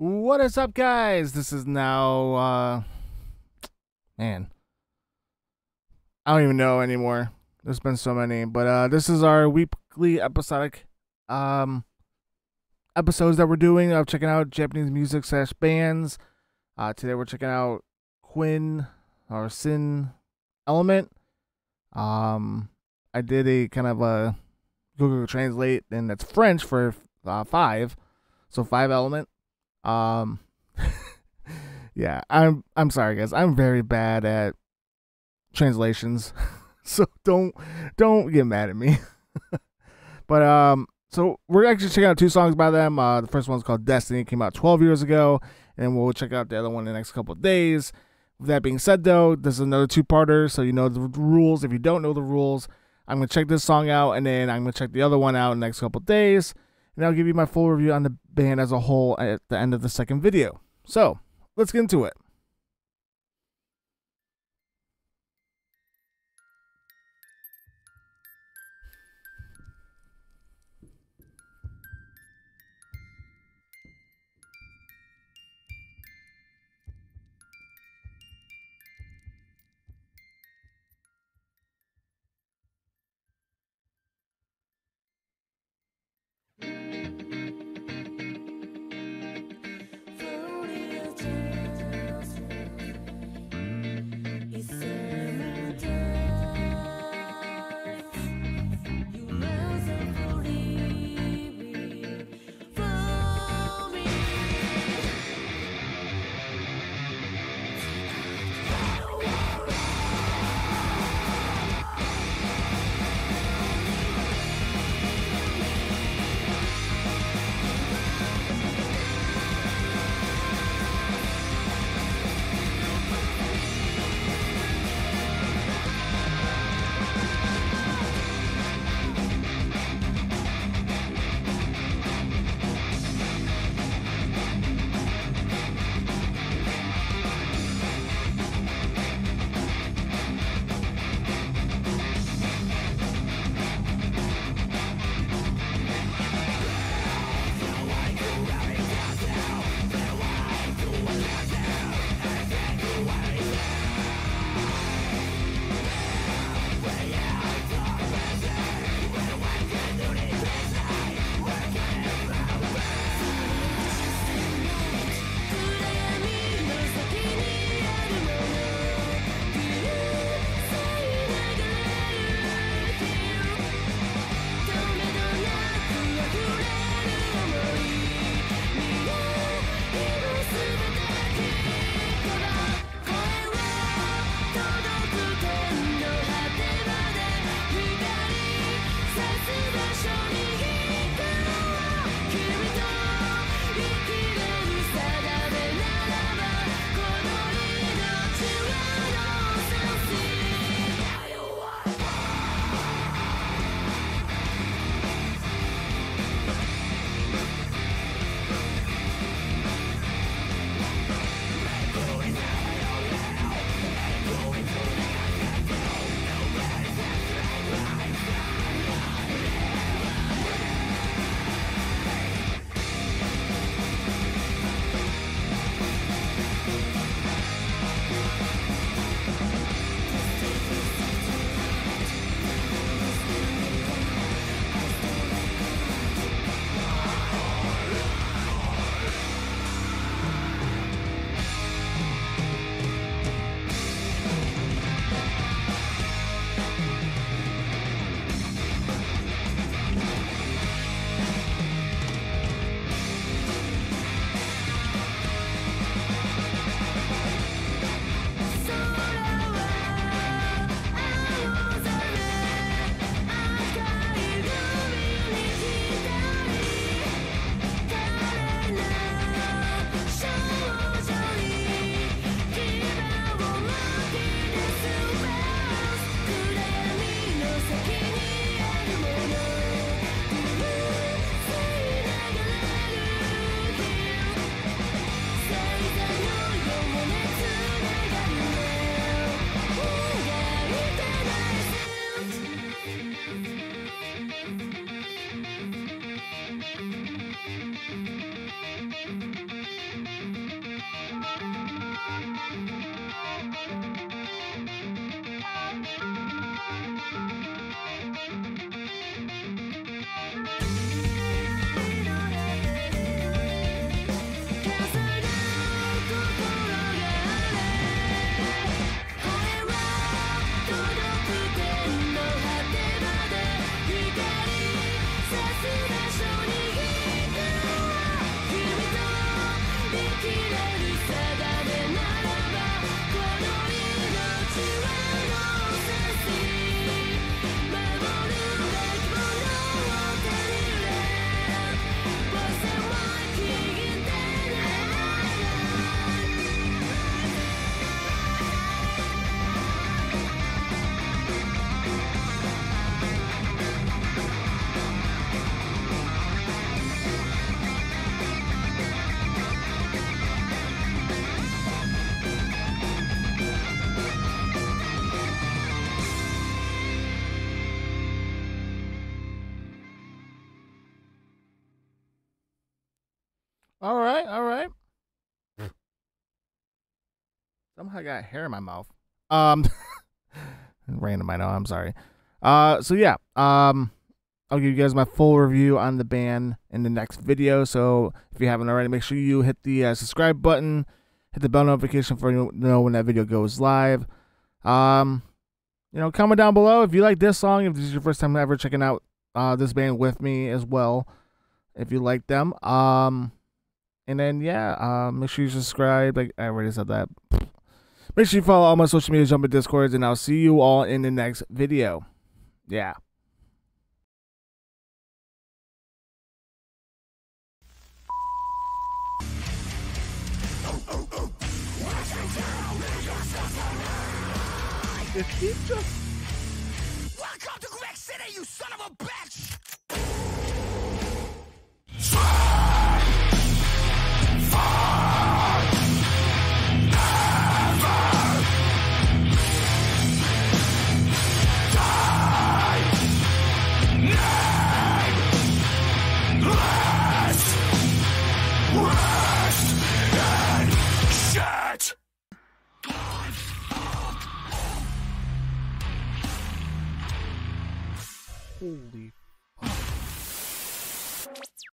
What is up, guys? This is now, man, I don't even know anymore. There's been so many, but this is our weekly episodic episodes that we're doing of checking out Japanese music / bands. Today we're checking out Cinq Element. I did a kind of a Google Translate, and that's French for five, so Cinq Element. Yeah, I'm sorry, guys. I'm very bad at translations, so don't get mad at me. But so we're actually checking out two songs by them. The first one's called Destiny. It came out 12 years ago, and we'll check out the other one in the next couple of days. With that being said, though, this is another two-parter, so you know the rules. If you don't know the rules, I'm gonna check this song out, and then I'm gonna check the other one out in the next couple of days. And I'll give you my full review on the band as a whole at the end of the second video. So, let's get into it. all right. Somehow I got hair in my mouth. Random, I know. I'm sorry. So yeah, I'll give you guys my full review on the band in the next video. So if you haven't already, make sure you hit the subscribe button, hit the bell notification for you to know when that video goes live. You know, comment down below if you like this song, if this is your first time ever checking out this band with me as well, if you like them. And then yeah, make sure you subscribe. Like I already said that. Make sure you follow all my social media, jump in Discords, and I'll see you all in the next video. Yeah. Just keep just... Welcome to Quebec City, you son of a bitch!